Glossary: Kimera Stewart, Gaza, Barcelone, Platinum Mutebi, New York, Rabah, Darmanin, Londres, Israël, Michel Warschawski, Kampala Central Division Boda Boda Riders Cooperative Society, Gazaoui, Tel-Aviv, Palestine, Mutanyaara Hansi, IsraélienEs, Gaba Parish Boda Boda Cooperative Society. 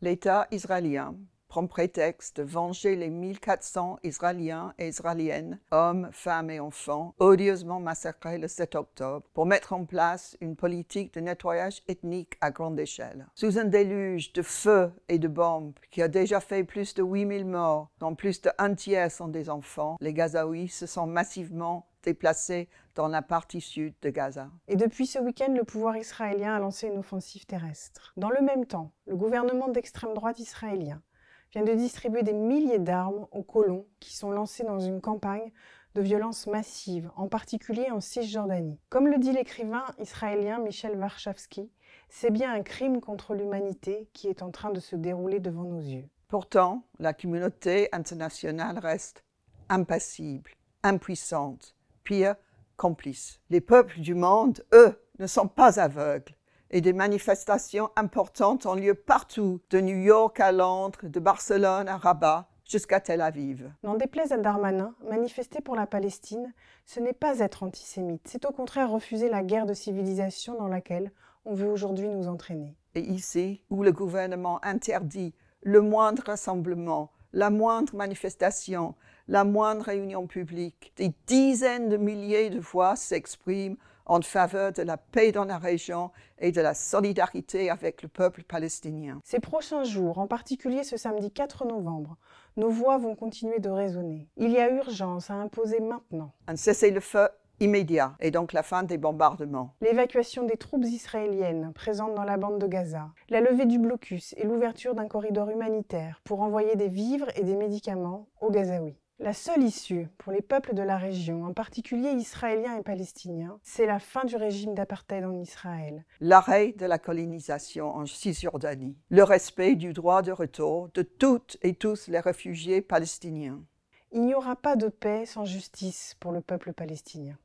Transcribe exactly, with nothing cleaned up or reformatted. l'État israélien prend prétexte de venger les mille quatre cents Israéliens et Israéliennes, hommes, femmes et enfants, odieusement massacrés le sept octobre, pour mettre en place une politique de nettoyage ethnique à grande échelle. Sous un déluge de feux et de bombes qui a déjà fait plus de huit mille morts, dont plus d'un tiers sont des enfants, les Gazaouis se sont massivement déplacés dans la partie sud de Gaza. Et depuis ce week-end, le pouvoir israélien a lancé une offensive terrestre. Dans le même temps, le gouvernement d'extrême droite israélien vient de distribuer des milliers d'armes aux colons qui sont lancés dans une campagne de violence massive, en particulier en Cisjordanie. Comme le dit l'écrivain israélien Michel Warschawski, c'est bien un crime contre l'humanité qui est en train de se dérouler devant nos yeux. Pourtant, la communauté internationale reste impassible, impuissante, pire, complice. Les peuples du monde, eux, ne sont pas aveugles. Et des manifestations importantes ont lieu partout, de New York à Londres, de Barcelone à Rabat, jusqu'à Tel-Aviv. N'en déplaise à Darmanin, manifester pour la Palestine, ce n'est pas être antisémite, c'est au contraire refuser la guerre de civilisation dans laquelle on veut aujourd'hui nous entraîner. Et ici, où le gouvernement interdit le moindre rassemblement, la moindre manifestation, la moindre réunion publique, des dizaines de milliers de voix s'expriment en faveur de la paix dans la région et de la solidarité avec le peuple palestinien. Ces prochains jours, en particulier ce samedi quatre novembre, nos voix vont continuer de résonner. Il y a urgence à imposer maintenant un cessez-le-feu immédiat et donc la fin des bombardements. L'évacuation des troupes israéliennes présentes dans la bande de Gaza, la levée du blocus et l'ouverture d'un corridor humanitaire pour envoyer des vivres et des médicaments aux Gazaouis. La seule issue pour les peuples de la région, en particulier israéliens et palestiniens, c'est la fin du régime d'apartheid en Israël. L'arrêt de la colonisation en Cisjordanie. Le respect du droit de retour de toutes et tous les réfugiés palestiniens. Il n'y aura pas de paix sans justice pour le peuple palestinien.